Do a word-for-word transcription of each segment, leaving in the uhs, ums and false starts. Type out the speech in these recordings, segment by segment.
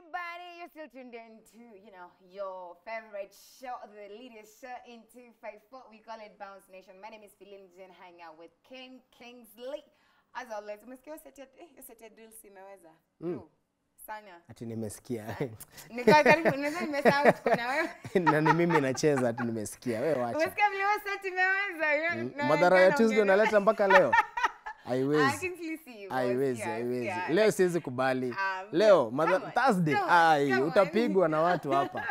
everybody, you're still tuned in to, you know, your favorite show, the latest show in two five four. We call it Bounce Nation. My name is Philemon, hanging out with King Kingsley. As always, umesikia usete drill simeweza. Tu. Sana. Ati nimesikia. Nikazari kunaweza nimesahau kuna wewe. Na ni mimi nacheza ati nimesikia. Wewe wacha. Umesikia vile usete imeweza. Madhara ya Tuesday unaleta mpaka leo. Haiwezi, haiwezi, haiwezi. Leo siwezi kubali. Um, Leo, mother, Thursday, ai, utapigwa na watu hapa.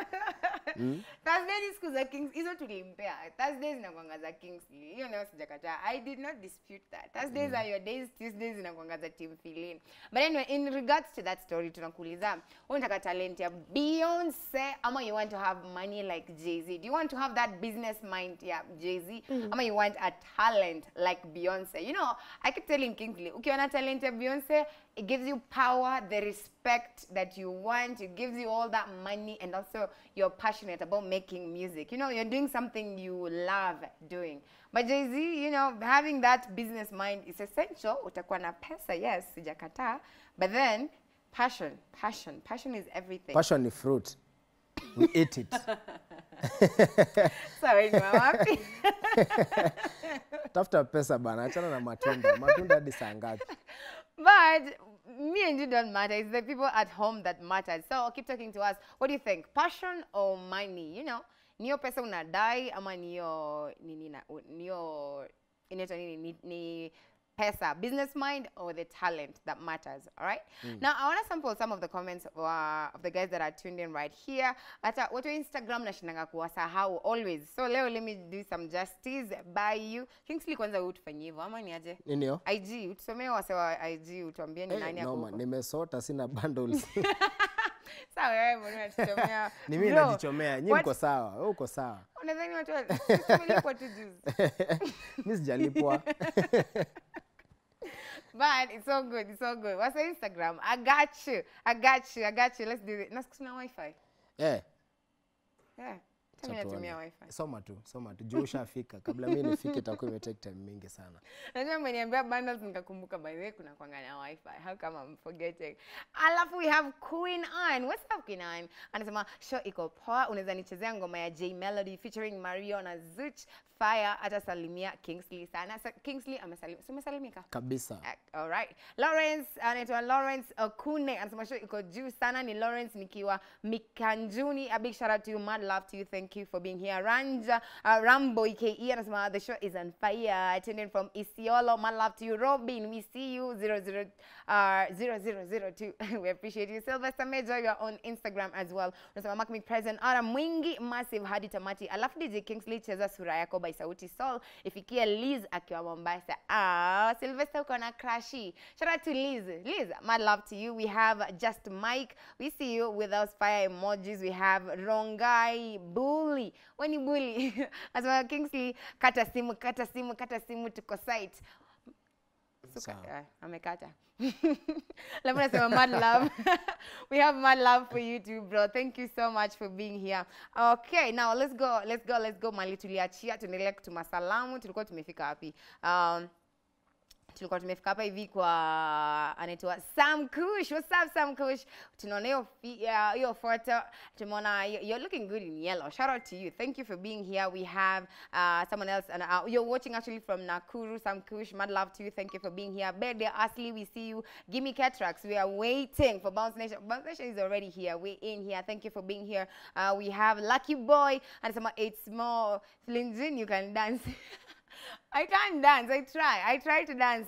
Mm? Thursday ni siku za Kings, hizo tulimpea. Thursdays zinakuanga za Kings. Hiyo nayo sijakataa. I did not dispute that. Thursdays mm. are your days, Tuesdays zinakuanga za Team Philemon. But anyway, in regards to that story, tunakuuliza, unataka talent ya Beyonce ama you want to have money like Jay-Z? Do you want to have that business mind ya Jay-Z mm. ama you want a talent like Beyonce? You know, I keep telling Kingsley, ukiona talent ya Beyonce, it gives you power, the respect that you want. It gives you all that money and also you're passionate about making music. You know, you're doing something you love doing. But Jay-Z, you know, having that business mind is essential. Utakuwa na pesa, yes, sijakata. But then, passion, passion. Passion is everything. Passion is fruit. We eat it. Sorry, mama. Tafuta pesa bana, achana na matunda. Matunda hadi saa ngapi? But me and you don't matter. It's the people at home that matter. So keep talking to us. What do you think? Passion or money? You know, niyo pesa unadai ama niyo nini na niyo inaitwa nini ni pesa, business mind or the talent that matters. All right. Mm. Now I want to sample some of the comments uh, of the guys that are tuned in right here. Ata watu Instagram na shinanga kuwasahau always. So leo let me do some justice by you. Kingsley kwanza utufanyie hivyo ama ni aje? Ndio. I G utusomee wase wa I G utuambie ni nani yako. Noma nimesota sina bundles. Sawa wewe mbona unajichomea? Ni mimi najichomea. Nyinyi mko sawa. Wewe uko sawa. Unadhani watu wasilipwa tu juzi. Mimi sijalipwa. But it's all good, it's all good. What's your Instagram? I got you, I got you, I got you. Let's do it. Nasikuna Wi-Fi? Yeah. Yeah. Tell me natumia Wi-Fi. Soma tu, soma tu. Juu ushafika. Kabla mimi nifike itakuwa ime take time mingi sana. Najua mmeniambia bundles nikakumbuka by the way kuna kuanga na Wi-Fi. How come I'm forgetting? Alafu we have Queen Anne. What's up Queen Anne? Anasema show iko poa. Unaweza nichezea ngoma ya J Melody featuring Mariona Zuch. Fire atasalimia Kingsley sana. So, Kingsley amesalimia. Umesalimika? Kabisa. Uh, all right. Lawrence, anaitwa Lawrence Okune. Anasema show iko juu sana. Ni Lawrence nikiwa Mikanjuni. A big shout out to you. Mad love to you. Thank Thank you for being here. Ranja, uh, Rambo, E K E, and Asma, the show is on fire. Attending from Isiolo, my love to you. Robin, we see you. zero zero zero two. We appreciate you. Sylvester Major, you're on Instagram as well. Asma, mark me present. Ara Mwingi, massive, hadi tamati. Alafu D J Kingsley, cheza sura yako by Sauti Sol. Ifikia Liz, akiwa Mombasa. Ah, Sylvester, uko na crashy. Shout out to Liz. Liz, my love to you. We have Just Mike. We see you with those fire emojis. We have Rongai, Boo. Bully, when you bully, as well Kingsley, kata simu, kata simu, kata simu tuko site. So, amekata. Labda sema mad love. We have mad love for you too, bro. Thank you so much for being here. Okay, now let's go, let's go, let's go. Mali tuliachia, tuendelee kutumasalamu, tulikuwa tumefika wapi? Um, tulikuwa tumefika hapa hivi kwa anaitwa Sam Kush. What's up Sam Kush? Tunaona hiyo photo. Tumeona you're looking good in yellow. Shout out to you. Thank you for being here. We have uh, someone else and uh, you're watching actually from Nakuru. Sam Kush, mad love to you. Thank you for being here. Bede Asli, we see you. Gimme Catrax. We are waiting for Bounce Nation. Bounce Nation is already here. We're in here. Thank you for being here. Uh, we have Lucky Boy and someone it's more Flinzin. You can dance. I can't dance. I try. I try to dance.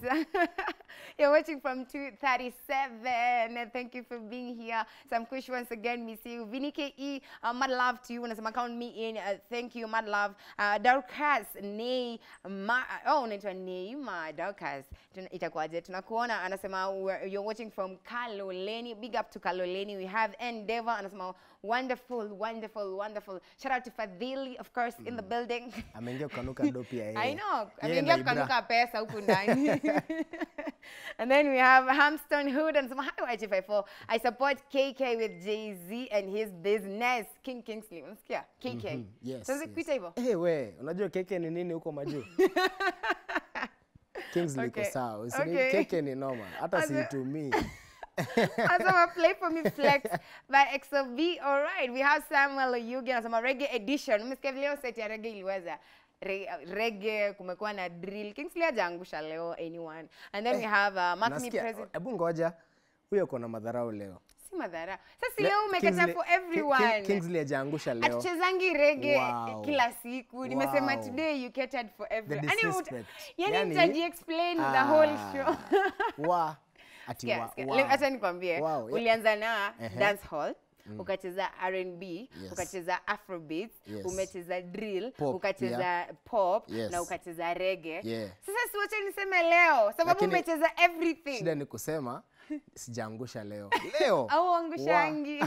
You're watching from two thirty-seven. Thank you for being here. Sam Kush, once again, we see you. Vinny K E, uh, mad love to you. And some count me in. Uh, thank you, mad love. Uh, Darkas, Nei, Ma. Oh, unaitwa Neima, Darkas. Itakuwaje. Tunakuona. Anasema, you're watching from Kaloleni. Big up to Kaloleni. We have Endeavor. Anasema, wonderful, wonderful, wonderful. Shout out to Fadhili, of course, mm. in the building. Ameingia kukanuka dope ya yeye. I know. Ameingia kukanuka pesa huku ndani. And then we have Hamston Hood and some high Y G fifty-four. I support K K with Jay-Z and his business. King Kingsley. Unasikia? K K. Mm -hmm. Yes. Sasa kuita hivyo. Eh we, unajua K K ni nini huko majuu? Kingsley okay. Ko sawa. Usini okay. K K ni noma. Hata si to me. As I'm a play for me flex by X O V. All right, we have Samuel Oyugi anasema reggae edition. Umesikia leo set ya reggae iliweza Re reggae kumekuwa na drill. Kingsley hajaangusha leo anyone. And then we have uh, Mark Me President. Hebu ngoja. Huyo kona madharau leo. Si madharau. Sasa leo umekata for everyone. Kingsley hajaangusha leo. Atachezangi reggae wow. kila siku. Wow. Nimesema today you catered for everyone. Yaani yani nitaji explain ah. the whole show. Wow. Ati yes, wa, yes. Wow. Acha nikwambie wow, yeah. ulianza na uh -huh. dance hall, mm. ukacheza R and B, yes. ukacheza Afrobeat, yes. umecheza drill, pop, ukacheza yeah. pop yes. na ukacheza reggae. Yeah. Sasa siwache niseme leo sababu umecheza everything. Shida ni kusema sijaangusha leo. Leo. Au angushangi.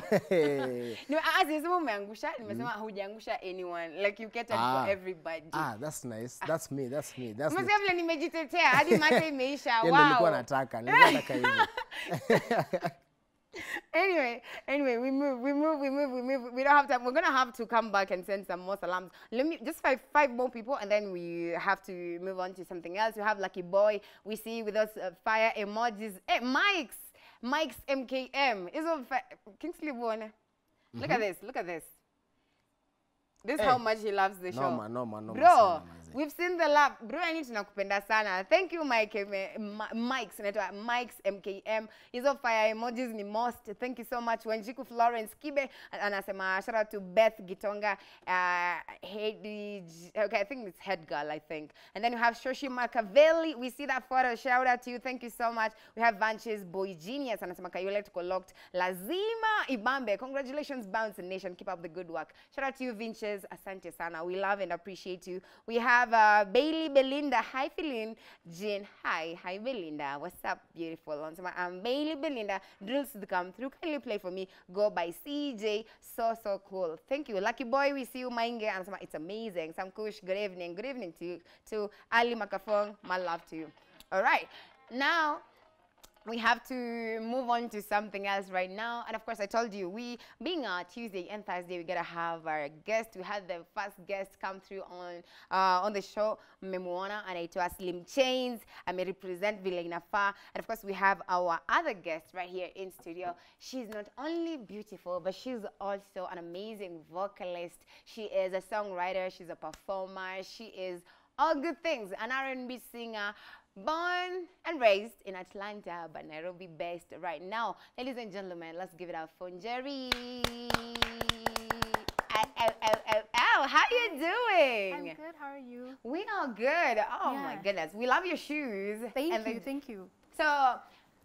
Ni azisema umeangusha, nimesema hujaangusha anyone. Like you cater ah. for everybody. Ah, that's nice. That's me. That's me. That's me. Mimi vile nimejitetea hadi mate imeisha. Wow. Ndio nilikuwa nataka. Nilikuwa nataka hivyo. Anyway, anyway, we move, we move, we move, we move. We don't have time. We're gonna have to come back and send some more salams. Let me just five, five more people, and then we have to move on to something else. We have Lucky Boy. We see with us uh, fire emojis. Hey, Mike's, Mike's M K M is on Kingsley Warner. Mm-hmm. Look at this. Look at this. This hey. How much he loves the no show. Ma, no, ma, no, bro, ma, we've seen the love. Bro, I need to nakupenda sana. Thank you, Mike. Mike's, Mike's M K M. He's on fire. Emojis ni most. Thank you so much. Wenjiku Florence Kibe. Anasema, shout out to Beth Gitonga. Uh, Heidi, okay, I think it's Head Girl, I think. And then we have Shoshi Machiavelli. We see that photo. Shout out to you. Thank you so much. We have Vanches Boy Genius. Anasema, Kayole tuko locked. Lazima Ibambe. Congratulations, Bounce Nation. Keep up the good work. Shout out to you, Vinches. Asante sana. We love and appreciate you. We have uh, Bailey Belinda. Hi, Philin. Jane. Hi. Hi, Belinda. What's up, beautiful? I'm Bailey Belinda. Drills to come through. Can you play for me? Go by C J. So, so cool. Thank you. Lucky Boy, we see you, Mainge. It's amazing. Samkush, good evening. Good evening to you. To Ali Makafong, my love to you. All right. Now, we have to move on to something else right now. And of course, I told you, we, being a Tuesday and Thursday, we gotta have our guest. We had the first guest come through on uh, on the show, Memuona, and I told Slim Chains. I may represent Vilaina Fa. And of course, we have our other guest right here in studio. She's not only beautiful, but she's also an amazing vocalist. She is a songwriter, she's a performer, she is all good things, an R and B singer. Born and raised in Atlanta, but Nairobi based right now. Ladies and gentlemen, let's give it up for Njeri. Ow, ow, ow, ow, ow. How are you doing? I'm good. How are you? We are good. Oh yeah. My goodness. We love your shoes. Thank and you. Thank you. So,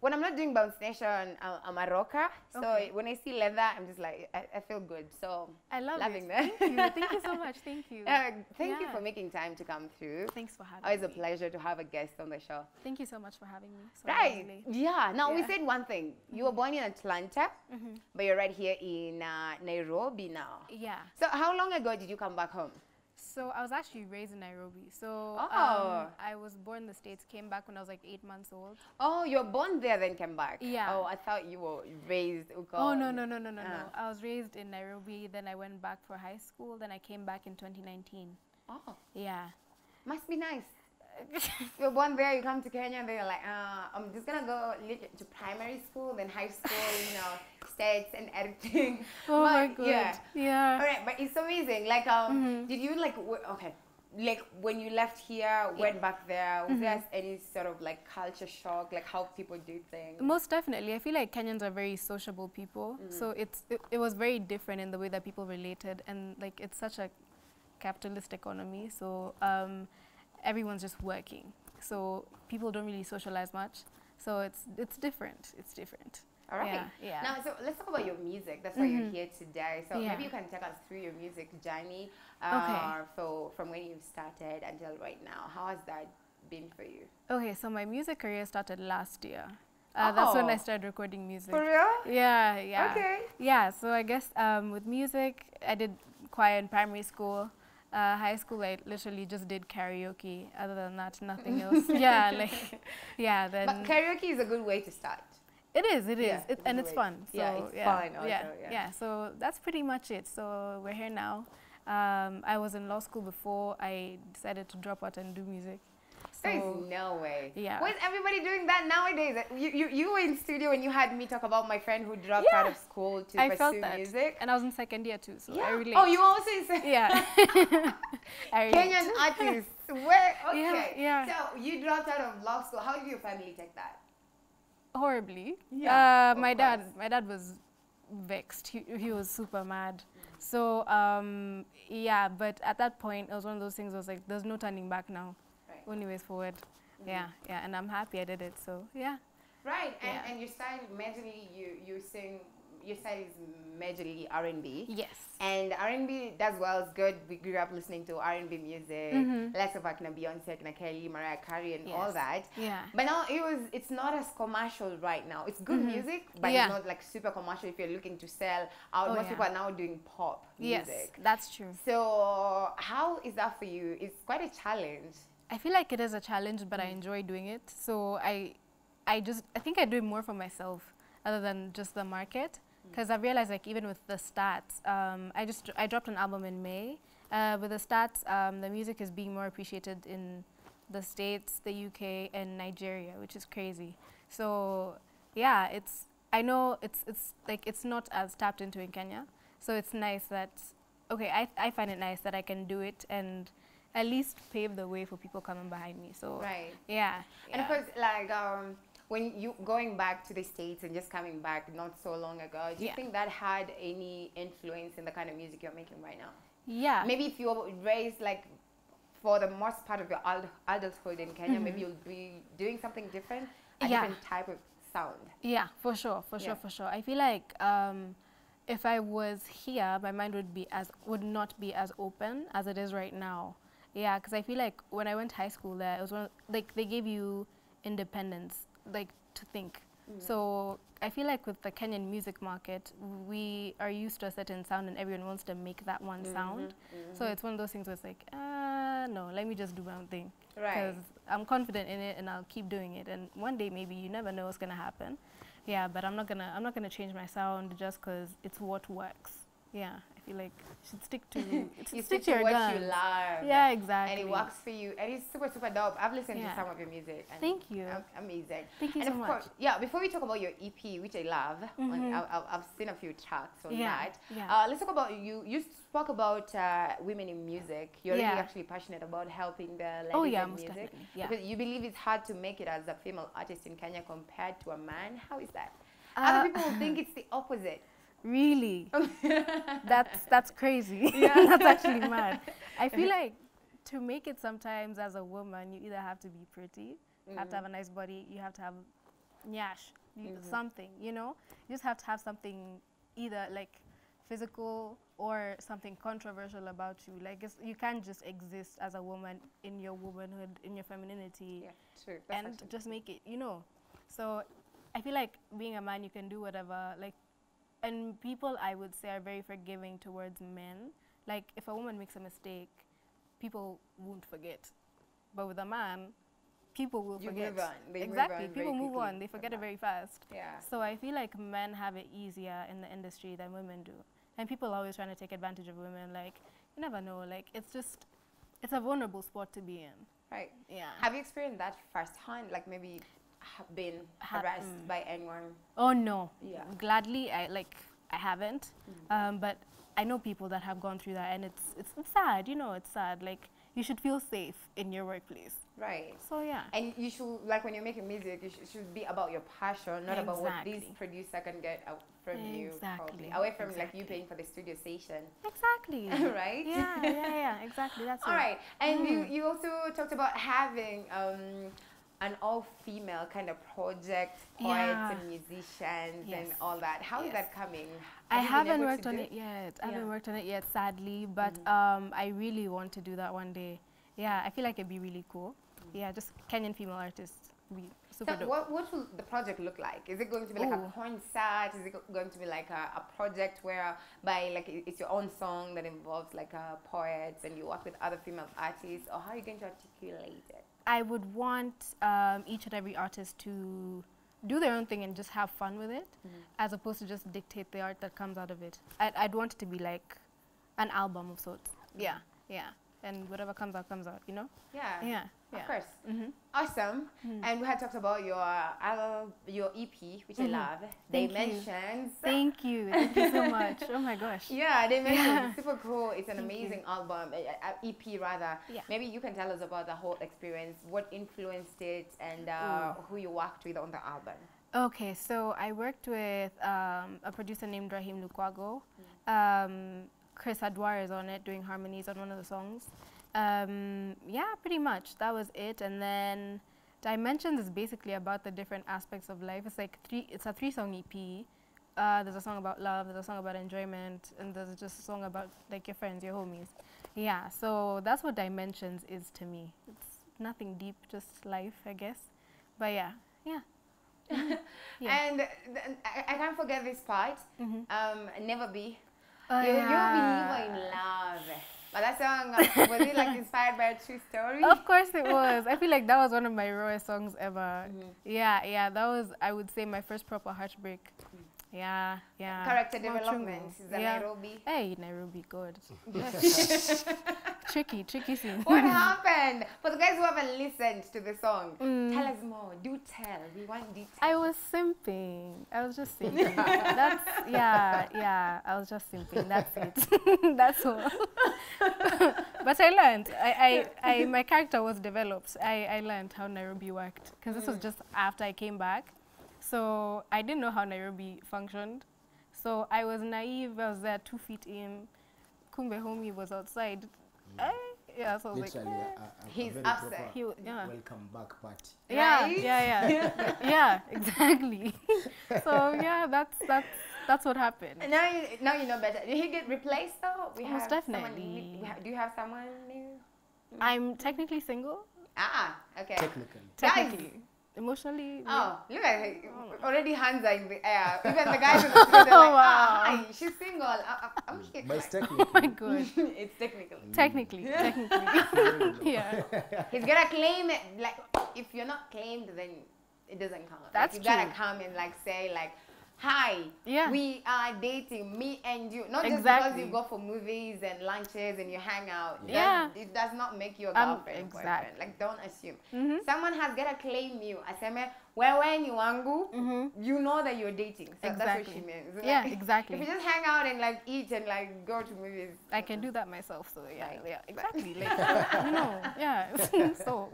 when I'm not doing Bounce Nation, I'm a rocker. So okay. when I see leather, I'm just like, I, I feel good. So I love loving it. That. Thank you. Thank you so much. Thank you. Uh, thank yeah. you for making time to come through. Thanks for having Always me. Always a pleasure to have a guest on the show. Thank you so much for having me. So right. Lovely. Yeah. Now, yeah. we said one thing. You were born in Atlanta, mm-hmm. but you're right here in uh, Nairobi now. Yeah. So how long ago did you come back home? So I was actually raised in Nairobi. So oh. um, I was born in the States, came back when I was like eight months old. Oh, you were born there, then came back? Yeah. Oh, I thought you were raised. Oh, oh no, no, no, no, no, uh. no. I was raised in Nairobi, then I went back for high school, then I came back in twenty nineteen. Oh. Yeah. Must be nice. You were born there, you come to Kenya, and then you're like, uh, I'm just going to go to primary school, then high school, you know, states and everything. Oh but, my God. Yeah. yeah. All right, but it's amazing. Like, um, mm-hmm. did you like, okay, like when you left here, went yeah. back there, was mm-hmm. there any sort of like culture shock, like how people do things? Most definitely. I feel like Kenyans are very sociable people. Mm-hmm. So it's it, it was very different in the way that people related. And like, it's such a capitalist economy. So, um... everyone's just working, so people don't really socialize much, so it's it's different it's different all right yeah, yeah. Now, so let's talk about your music. That's why mm-hmm. you're here today, so yeah. maybe you can take us through your music journey, uh, okay. so from when you started until right now, how has that been for you? Okay, so my music career started last year. Uh, oh. That's when I started recording music. For real? Yeah, yeah. Okay. Yeah, so I guess um, with music, I did choir in primary school. Uh, high school, I literally just did karaoke. Other than that, nothing else. yeah, like, yeah. Then but karaoke is a good way to start. It is, it is, yeah, it, and it's fun. So yeah, it's yeah, fun. Also, yeah, yeah, yeah. So that's pretty much it. So we're here now. Um, I was in law school before I decided to drop out and do music. So, there's no way. Yeah. Why is everybody doing that nowadays? You, you, you were in studio when you had me talk about my friend who dropped yeah. out of school to I pursue felt music. And I was in second year too, so yeah. I really. Oh, you also in second year? Yeah. Kenyan artists. Where? Okay. Yeah, yeah. So you dropped out of law school. How did your family take that? Horribly. Yeah. Uh, my course. dad. My dad was vexed. He, he was super mad. So um, yeah, but at that point, it was one of those things. I was like, "There's no turning back now. Right. Only ways forward." Mm-hmm. Yeah, yeah. And I'm happy I did it. So yeah. Right. And yeah. and you started mentally. You you sing. Your side is majorly R and B. Yes. And R and B does well, it's good. We grew up listening to R and B music, mm-hmm. lots of like Beyonce, Kelly, Mariah Carey, and yes. all that. Yeah. But now it was, it's not as commercial right now. It's good mm-hmm. music, but yeah. it's not like super commercial if you're looking to sell out. Oh, most yeah. people are now doing pop music. Yes, that's true. So how is that for you? It's quite a challenge. I feel like it is a challenge, but mm. I enjoy doing it. So I, I just, I think I do it more for myself other than just the market. Because I realized, like, even with the stats, um, I just I dropped an album in May. Uh, with the stats, um, the music is being more appreciated in the States, the U K, and Nigeria, which is crazy. So yeah, it's I know it's it's like it's not as tapped into in Kenya. So it's nice that okay, I I find it nice that I can do it and at least pave the way for people coming behind me. So right, yeah, yeah. And of course, like. Um, When you going back to the States and just coming back not so long ago, do you yeah. think that had any influence in the kind of music you're making right now? Yeah. Maybe if you were raised like for the most part of your adulthood in Kenya, mm-hmm. maybe you'll be doing something different, a yeah. different type of sound. Yeah, for sure, for sure, yeah. for sure. I feel like um, if I was here, my mind would be as would not be as open as it is right now. Yeah, because I feel like when I went to high school there, it was one of, like they gave you independence. Like to think. Mm. So I feel like with the Kenyan music market, we are used to a certain sound and everyone wants to make that one mm-hmm. sound. Mm-hmm. So it's one of those things where it's like, ah, uh, no, let me just do my own thing. Right. Because I'm confident in it and I'll keep doing it. And one day maybe you never know what's gonna happen. Yeah, but I'm not gonna I'm not gonna change my sound just because it's what works. Yeah, I feel like you should stick to you stick, stick to your what guns. You love. Yeah, exactly. And it works for you, and it's super super dope. I've listened yeah. to some of your music. And thank you. Amazing. Thank you and so of much. Course, yeah. Before we talk about your E P, which I love, mm-hmm. and I, I've seen a few tracks on yeah. that. Yeah. Uh, let's talk about you. You spoke about uh, women in music. You're yeah. really actually passionate about helping the ladies oh, yeah, in music. Yeah. Because you believe it's hard to make it as a female artist in Kenya compared to a man. How is that? Uh, Other people think it's the opposite. Really? that's that's crazy. Yeah. That's actually mad. I feel like to make it sometimes as a woman, you either have to be pretty, mm-hmm. have to have a nice body, you have to have nyash, mm-hmm. something, you know? You just have to have something either like physical or something controversial about you. Like it's, you can't just exist as a woman in your womanhood, in your femininity, yeah, true. That's and just make it, you know? So I feel like being a man, you can do whatever, like. And people, I would say, are very forgiving towards men. Like, if a woman makes a mistake, people won't forget. But with a man, people will you forget. Move on. They exactly, move on people move on. They forget it very fast. Yeah. So I feel like men have it easier in the industry than women do. And people are always trying to take advantage of women. Like, you never know. Like, it's just, it's a vulnerable spot to be in. Right. Yeah. Have you experienced that firsthand? Like, maybe... Have been harassed ha mm. by anyone? Oh no! Yeah, gladly I like I haven't, mm-hmm. um, but I know people that have gone through that, and it's, it's it's sad. You know, it's sad. Like you should feel safe in your workplace. Right. So yeah. And you should like when you're making music, you sh should be about your passion, not exactly. about what this producer can get out from exactly. you. Probably. Away from exactly. like you paying for the studio station. Exactly. Right. Yeah, yeah, yeah. Exactly. That's all right. And mm. you you also talked about having. Um, an all-female kind of project, poets yeah. and musicians yes. and all that. How yes. is that coming? Have I haven't worked on it yet. I yeah. haven't worked on it yet, sadly, but mm. um, I really want to do that one day. Yeah, I feel like it'd be really cool. Mm. Yeah, just Kenyan female artists. Be super so dope. What, what will the project look like? Is it going to be like Ooh. a concert? Is it go going to be like a, a project where by like it's your own song that involves like uh, poets and you work with other female artists? Or how are you going to articulate it? I would want um, each and every artist to do their own thing and just have fun with it, mm-hmm. as opposed to just dictate the art that comes out of it. I'd, I'd want it to be like an album of sorts. Yeah, yeah. and whatever comes out, comes out, you know? Yeah. Yeah. Of yeah. course. Mm-hmm. Awesome. Mm-hmm. And we had talked about your uh, your E P, which mm-hmm. I love. Thank Dimensions. You. Thank you. Thank you so much. Oh my gosh. Yeah, Dimensions. Yeah. Super cool. It's an Thank amazing you. album, uh, E P rather. Yeah. Maybe you can tell us about the whole experience, what influenced it, and uh, who you worked with on the album. Okay, so I worked with um, a producer named Rahim Lukwago. Mm. Um, Chris Hadwar is on it, doing harmonies on one of the songs. Um, yeah, pretty much. That was it. And then Dimensions is basically about the different aspects of life. It's like three. It's a three-song E P. Uh, there's a song about love. There's a song about enjoyment, and there's just a song about like your friends, your homies. Yeah. So that's what Dimensions is to me. It's nothing deep, just life, I guess. But yeah, yeah. yeah. And th I, I can't forget this part. Mm-hmm. um, Never Be. Oh, you, yeah. You're a believer in love. But that song, uh, was it like inspired by a true story? Of course it was. I feel like that was one of my rawest songs ever. Mm-hmm. Yeah, yeah, that was, I would say, my first proper heartbreak. Mm. Yeah, yeah. Character Small development. Is that yeah. Nairobi? Hey, Nairobi, good. tricky, tricky scene. What happened? For the guys who haven't listened to the song, mm. tell us more. Do tell. We want details. I was simping. I was just simping. That's, yeah, yeah. I was just simping. That's it. That's all. But I learned. I, I, I, my character was developed. I, I learned how Nairobi worked. Because this mm. was just after I came back. So I didn't know how Nairobi functioned. So I was naive. I was there two feet in. Kumbe homie was outside. Yeah, yeah so I was Literally like, eh. a, a he's upset. He yeah. Welcome back party. Yeah, right? yeah, yeah, yeah, exactly. So yeah, that's that's that's what happened. And now you now you know better. Did he get replaced though? We Most have definitely. Someone, do you have someone new? I'm technically single. Ah, okay. Technically. Technically. Guys. Emotionally, oh, yeah. look at her. Already hands are in the air. Even the guys in the studio, they're like, wow. oh, hi, she's single. I, I, I'm here. But it's technically. Oh my God. It's technical. Technically. Yeah. Technically. yeah. He's going to claim it. Like, if you're not claimed, then it doesn't count. That's like, you got to come and like say, like, hi, yeah. we are dating, me and you. Not exactly. just because you go for movies and lunches and you hang out. Yeah. That, it does not make you a girlfriend, um, exactly. boyfriend. Like, don't assume. Mm-hmm. Someone has got to claim you. Aseme, wewe ni wangu, mm-hmm. you know that you're dating. So exactly. that's what she means. Like, yeah, exactly. If you just hang out and like eat and like go to movies. I can do that myself, so yeah. Like, yeah exactly. Like, you know, yeah. so.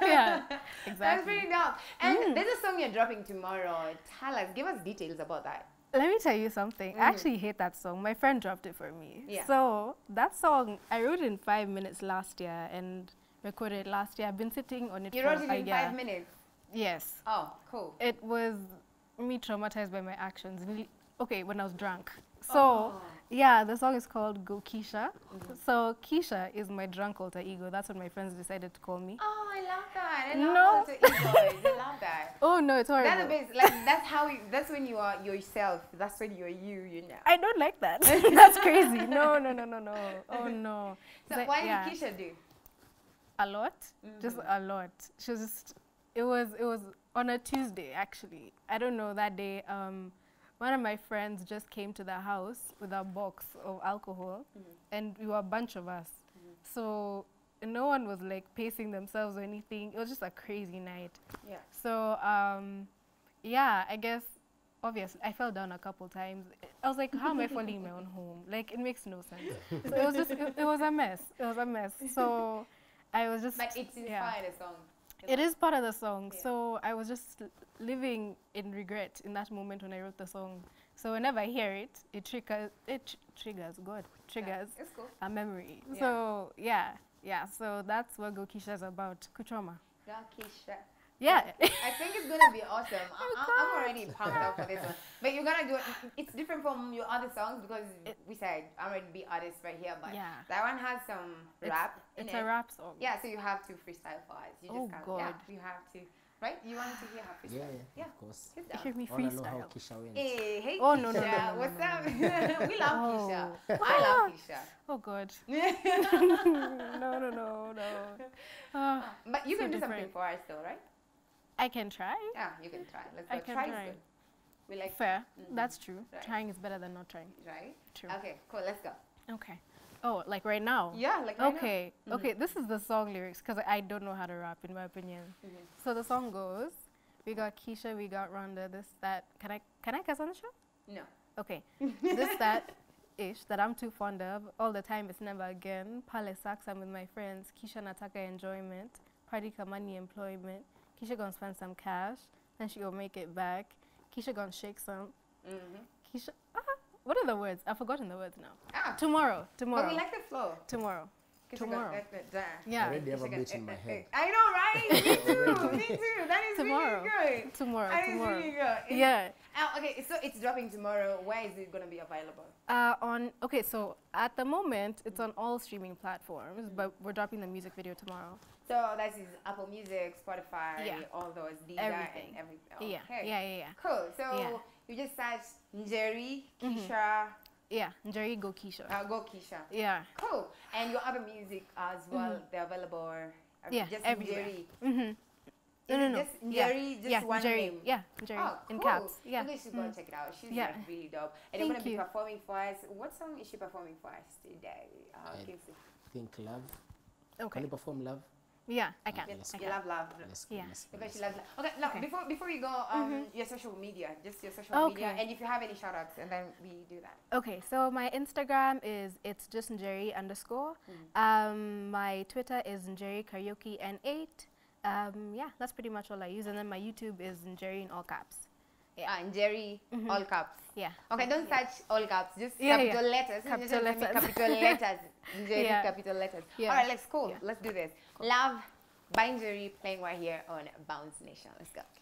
yeah, exactly. That's pretty dope. And mm. there's a song you're dropping tomorrow. Tell us, give us details about that. Let me tell you something. Mm. I actually hate that song. My friend dropped it for me. Yeah. So that song, I wrote in five minutes last year and recorded it last year. I've been sitting on it you for a year. You wrote it in year. five minutes? Yes. Oh, cool. It was me traumatized by my actions. Okay, when I was drunk. So, oh. yeah, the song is called Go Keisha. Mm-hmm. So, Keisha is my drunk alter ego. That's what my friends decided to call me. Oh, I love that. I love no. alter egos. I love that. Oh, no, it's horrible. That's, a bit, like, that's, how you, that's when you are yourself. That's when you're you, you know. I don't like that. That's crazy. No, no, no, no, no. Oh, no. So, like, what yeah. did Keisha do? A lot. Mm-hmm. Just a lot. She was just... It was it was on a Tuesday actually. I don't know that day. Um, one of my friends just came to the house with a box of alcohol, mm-hmm. and we were a bunch of us. Mm-hmm. So no one was like pacing themselves or anything. It was just a crazy night. Yeah. So um, yeah, I guess obviously I fell down a couple times. I was like, how am I falling in my own home? Like it makes no sense. So it was just it, it was a mess. It was a mess. So I was just. But it's inspired a song. It is part of the song, yeah. so I was just living in regret in that moment when I wrote the song. So whenever I hear it, it triggers, it tr triggers, God, triggers yeah, cool. a memory. Yeah. So yeah, yeah. So that's what Go Keisha is about, Kuchoma. Go Keisha. Yeah. I think it's gonna be awesome. I, I'm already pumped up for this one. But you're gonna do it. It's different from your other songs because it, we said I'm already be artists right here, but yeah. that one has some rap. It's, in it's it. a rap song. Yeah, so you have to freestyle for us. You oh just God. Yeah, you have to. Right? You want to hear how freestyle? Yeah, yeah, yeah. Of course. Hear me freestyle. I know how Keisha wins. Hey, hey, oh, Keisha. No, no, no, no, what's no, no, up? No. we love oh. Keisha. I love Keisha. Oh, God. no, no, no, no. Oh, but you so can do different. something for us, though, right? I can try. Yeah, you can try. Let's go. I can try. try. Is good. We like Fair. Mm-hmm. That's true. Right. Trying is better than not trying. Right? True. Okay, cool. Let's go. Okay. Oh, like right now? Yeah, like right okay. now. Okay, mm-hmm. okay. This is the song lyrics because I don't know how to rap, in my opinion. Mm-hmm. So the song goes, we got Keisha, we got Rhonda, this, that. Can I, can I cuss on the show? No. Okay. This, that, ish, that I'm too fond of. All the time, it's never again. Pale Sax, I'm with my friends. Keisha Nataka enjoyment. Party Kamani employment. Keisha gonna spend some cash. Then she gonna make it back. Keisha gonna shake some. Mm-hmm. Keisha, ah, what are the words? I've forgotten the words now. Ah. Tomorrow, tomorrow. But we like the flow. Tomorrow. Tomorrow. Yeah. I already have a bitch in my head. I know, right? Me too. Me too. That is tomorrow. Really good. Tomorrow. That is tomorrow. Really good. It's yeah. Oh, okay, so it's dropping tomorrow. Where is it going to be available? Uh, on okay, so at the moment it's on all streaming platforms, but we're dropping the music video tomorrow. So that is Apple Music, Spotify, yeah. all those, Deezer, everything. And everything. Oh, yeah. Okay. yeah, yeah, yeah. Cool. So yeah. you just search Njeri, Keisha. Mm-hmm. Yeah, Njeri Go Keisha. Uh, Go Keisha. Yeah. Cool. And your other music as well, mm-hmm. they're available. Uh, yeah, just everywhere. Njeri. Mm-hmm. No, no, no. Just Njeri, yeah. just yeah. one Njeri. name. Yeah, Njeri. Oh, cool. In caps. Yeah. You guys should go mm. check it out. She's yeah. like really dope. And they're going to be performing for us. What song is she performing for us today? Uh, I think Love. Okay. Can you perform Love? Yeah, I can. Okay, I can. Love, love. Let's, yeah. Let's, let's, because she loves love. Okay, look, okay. before, before you go, um, mm-hmm. your social media, just your social okay. media. And if you have any shout outs, and then we do that. Okay, so my Instagram is it's just Njeri underscore. Mm-hmm. Um, my Twitter is Njeri Karaoke N eight. Um, yeah, that's pretty much all I use. And then my YouTube is Njeri in all caps. Yeah. Ah, Njeri, mm-hmm. all caps. Yeah. Okay, don't yeah. search all caps, just yeah, capital yeah. letters. Capital just letters. Capital letters. Njeri, yeah. capital letters. Yeah. All right, let's go. Cool. Yeah. Let's do this. Cool. Love by Njeri, playing right here on Bounce Nation. Let's go.